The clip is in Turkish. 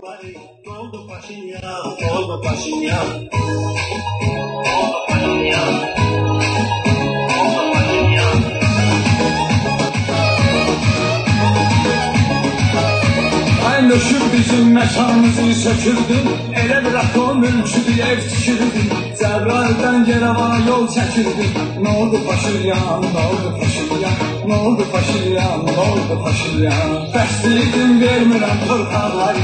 yolları doldu Paşinyan, doldu Paşinyan, doldu Paşinyan, doldu Paşinyan. Ay nöşüb bizim məkanımızı sökürdün, elə bir atom mülküdür, ev tükürdün, Cəbrayıldan Qərava yol çəkirdin. Nə oldu Paşinyan, nə oldu Paşinyan, nə oldu Paşinyan, nə oldu Paşinyan? Bəsliyidim vermirəm torpaqları.